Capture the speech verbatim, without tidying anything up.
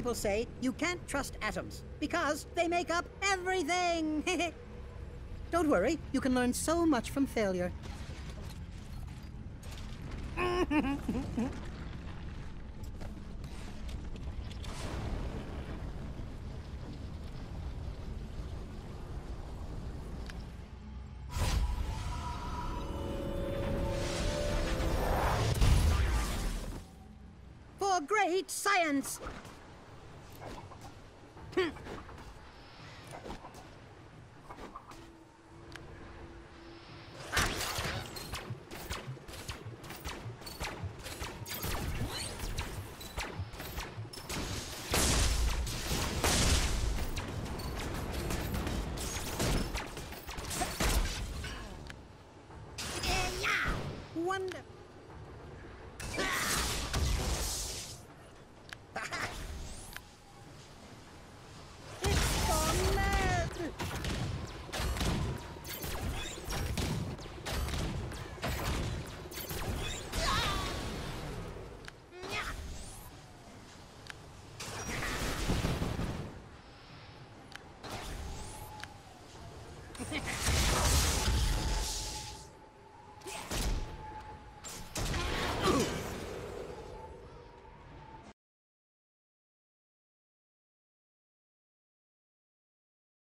people say you can't trust atoms, because they make up everything! Don't worry, you can learn so much from failure. For great science!